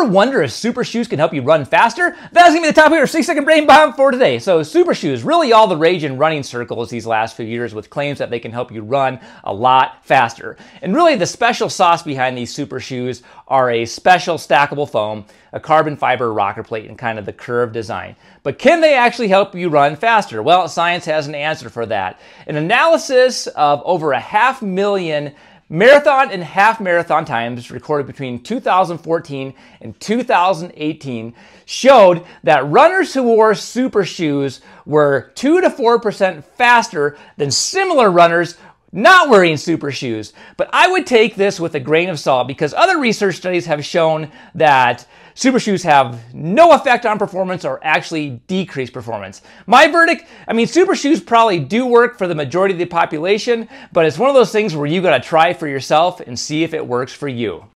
Ever wonder if super shoes can help you run faster? That's going to be the topic of our 6-second brain bomb for today. So super shoes, really all the rage in running circles these last few years with claims that they can help you run a lot faster. And really the special sauce behind these super shoes are a special stackable foam, a carbon fiber rocker plate, and kind of the curved design. But can they actually help you run faster? Well, science has an answer for that. An analysis of over 500,000 marathon and half marathon times recorded between 2014 and 2018 showed that runners who wore super shoes were 2 to 4% faster than similar runners not wearing super shoes. But I would take this with a grain of salt because other research studies have shown that super shoes have no effect on performance or actually decrease performance. My verdict, I mean, super shoes probably do work for the majority of the population, but it's one of those things where you gotta try for yourself and see if it works for you.